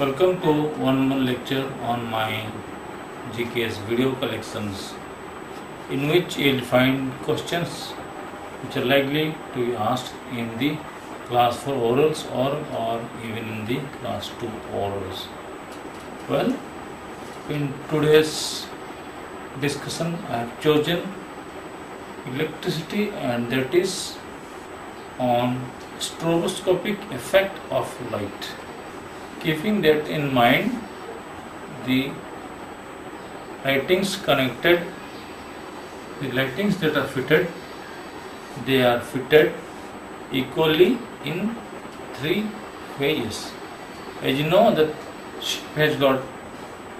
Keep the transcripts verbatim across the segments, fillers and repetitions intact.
Welcome to one more lecture on my G K S video collections, in which you will find questions which are likely to be asked in the class four orals or or even in the class two orals. Well, in today's discussion, I have chosen electricity, and that is on stroboscopic effect of light. Keeping that in mind, the lightings connected, the lightings that are fitted, they are fitted equally in three phases. As you know, the ship has got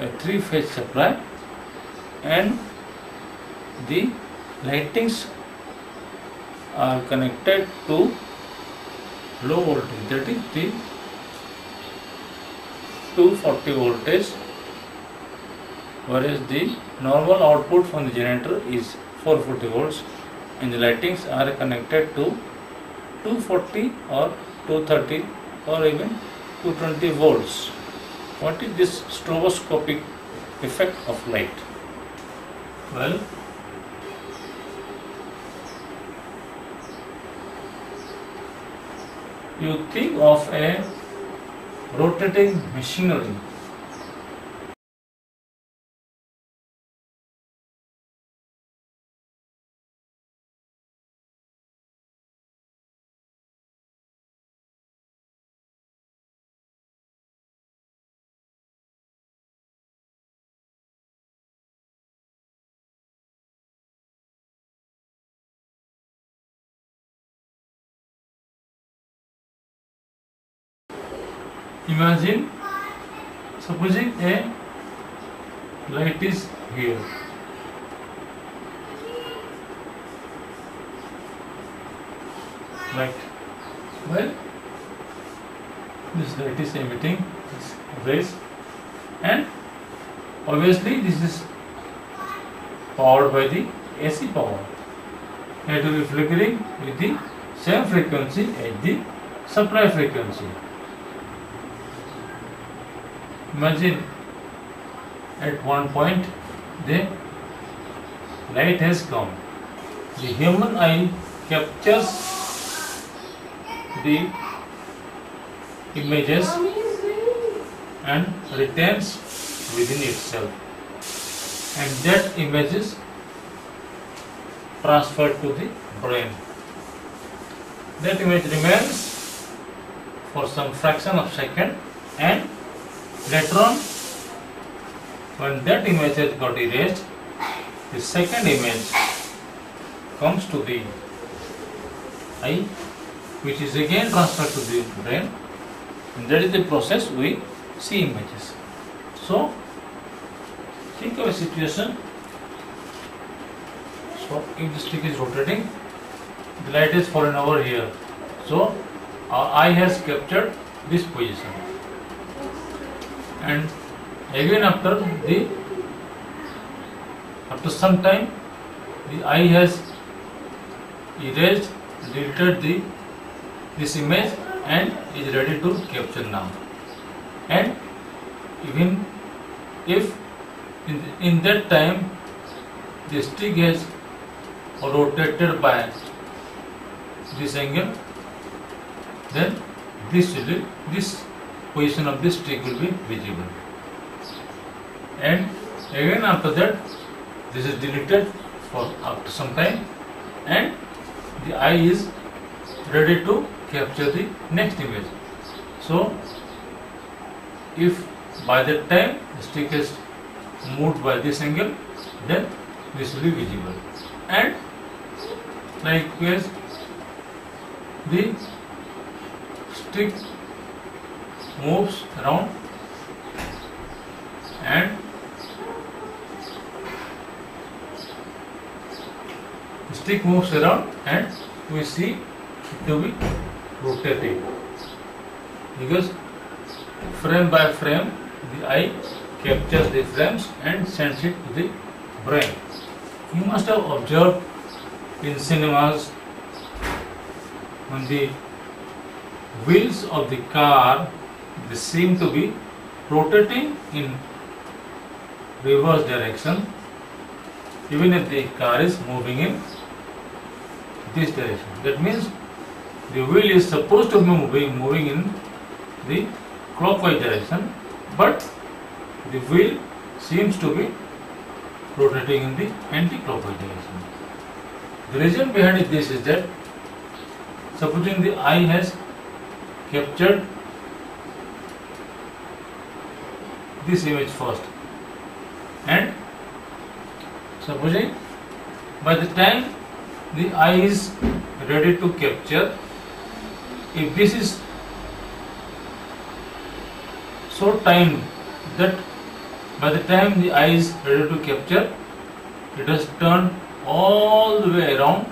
a three-phase supply, and the lightings are connected to low voltage, that is the two forty voltage, whereas the normal output from the generator is four forty volts, and the lightings are connected to two forty or two thirty or even two twenty volts. What is this stroboscopic effect of light? Well, you think of a rotating machinery. Imagine, supposing a light is here. Light. Well, this light is emitting its rays, and obviously this is powered by the A C power. It will be flickering with the same frequency as the supply frequency. Imagine at one point the light has come. The human eye captures the images and retains within itself, and that image is transferred to the brain. That image remains for some fraction of a second, and later on, when that image has got erased, the second image comes to the eye, which is again transferred to the brain, and that is the process we see images. So, think of a situation. So, if the stick is rotating, the light is fallen over here. So, our eye has captured this position. And again, after the after some time, the eye has erased, deleted the this image, and is ready to capture now. And even if in, in that time the stick is rotated by this angle, then this will be this. Position of this stick will be visible, and again after that this is deleted for after some time, and the eye is ready to capture the next image. So if by that time the stick is moved by this angle, then this will be visible. And likewise, the stick moves around, and the stick moves around, and we see it to be rotating, because frame by frame the eye captures the frames and sends it to the brain. You must have observed in cinemas, when the wheels of the car, they seem to be rotating in reverse direction even if the car is moving in this direction. That means the wheel is supposed to be moving, moving in the clockwise direction, but the wheel seems to be rotating in the anti-clockwise direction. The reason behind this is that supposing the eye has captured this image first, and supposing by the time the eye is ready to capture, if this is so timed that by the time the eye is ready to capture, it has turned all the way around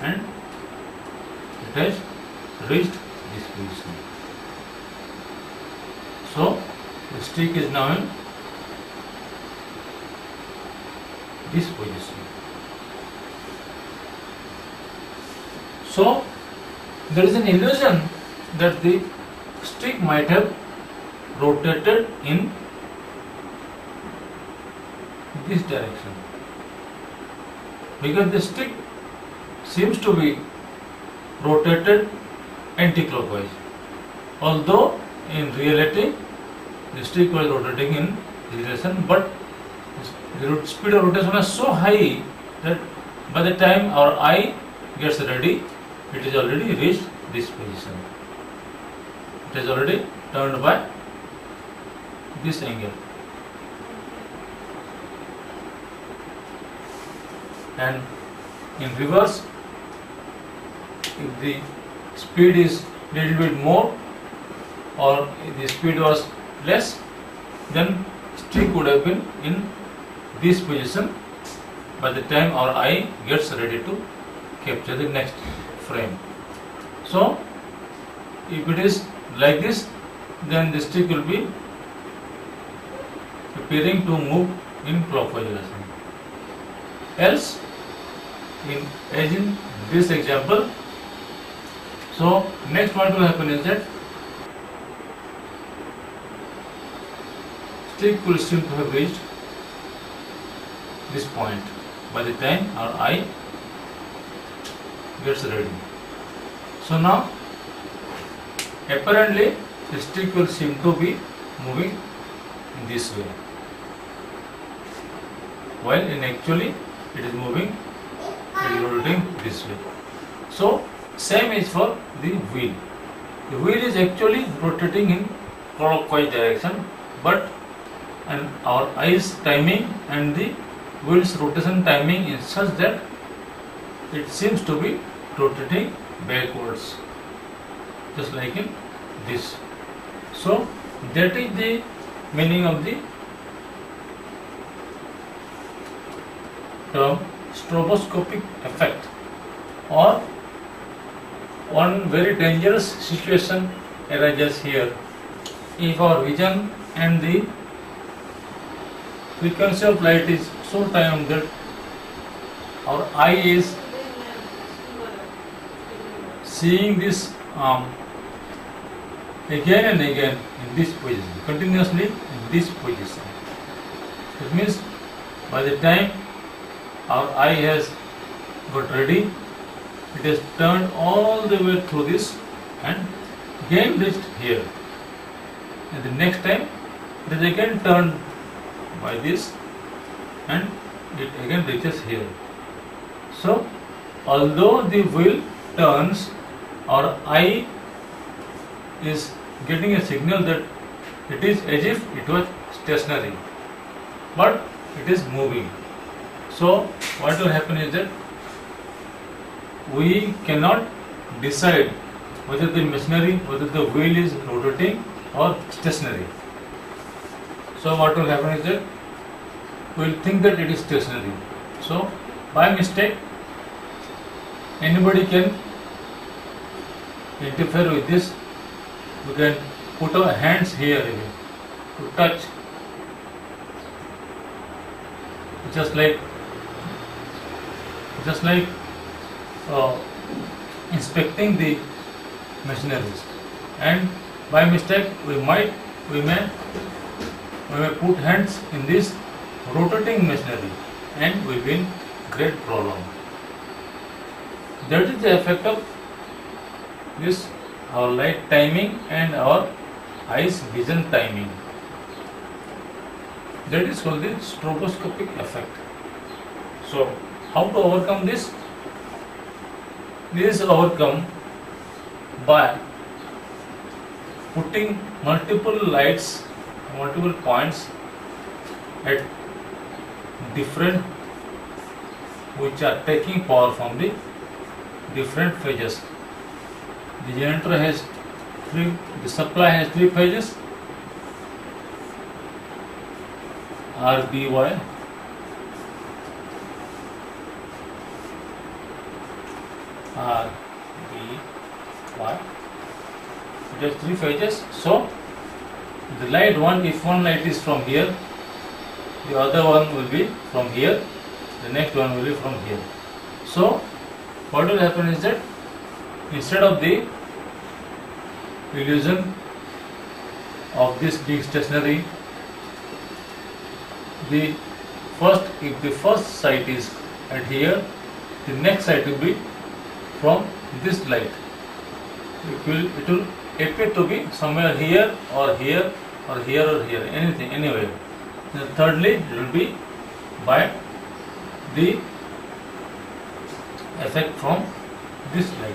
and it has reached this position. So the stick is now in this position. So there is an illusion that the stick might have rotated in this direction, because the stick seems to be rotated anti-clockwise, although in reality the stick was rotating in this direction, but the speed of rotation is so high that by the time our eye gets ready, it is already reached this position. It is already turned by this angle, and in reverse, if the speed is little bit more or if the speed was less, then stick would have been in this position by the time our eye gets ready to capture the next frame. So if it is like this, then the stick will be appearing to move in clockwise direction. Else, in as in this example, so next what will happen is that stick will seem to have reached this point by the time our eye gets ready. So now apparently the stick will seem to be moving in this way, while in actually it is moving, it is rotating this way. So same is for the wheel. The wheel is actually rotating in clockwise direction, but and our eyes timing and the wheel's rotation timing is such that it seems to be rotating backwards, just like in this. So that is the meaning of the term stroboscopic effect, or one very dangerous situation arises here. If our vision and the frequency of light is so timed that our eye is seeing this um, again and again in this position, continuously in this position. It means by the time our eye has got ready, it has turned all the way through this and again reached here. And the next time it is again turned by this and it again reaches here. So although the wheel turns, our eye is getting a signal that it is as if it was stationary, but it is moving. So what will happen is that we cannot decide whether the machinery, whether the wheel is rotating or stationary. So what will happen is that we will think that it is stationary. So by mistake, anybody can interfere with this. We can put our hands here again to touch, just like just like uh, inspecting the machineries, and by mistake we might we may we may put hands in this rotating machinery and we win great problem. That is the effect of this our light timing and our eyes vision timing. That is called the stroboscopic effect. So how to overcome this? This is overcome by putting multiple lights, multiple points at different, which are taking power from the different phases. The generator has three, the supply has three phases, R, B, Y. R, B, Y. It has three phases. So the light one, if one light is from here, the other one will be from here, the next one will be from here. So what will happen is that instead of the illusion of this being stationary, the first, if the first sight is at here, the next sight will be from this light. It will, it will appear to be somewhere here or here or here or here, anything, anywhere. And thirdly, it will be by the effect from this light.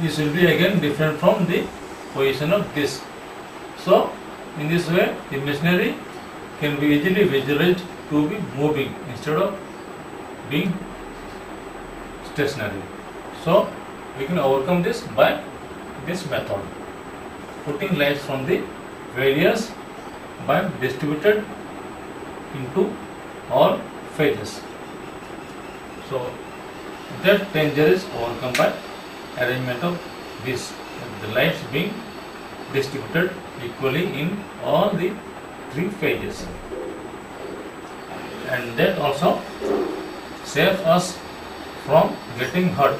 This will be again different from the position of this. So, in this way, the machinery can be easily visualized to be moving instead of being stationary. So, we can overcome this by this method, putting lights from the various by distributed into all phases. So, that danger is overcome by arrangement of this, the lights being distributed equally in all the three phases, and that also saves us from getting hurt.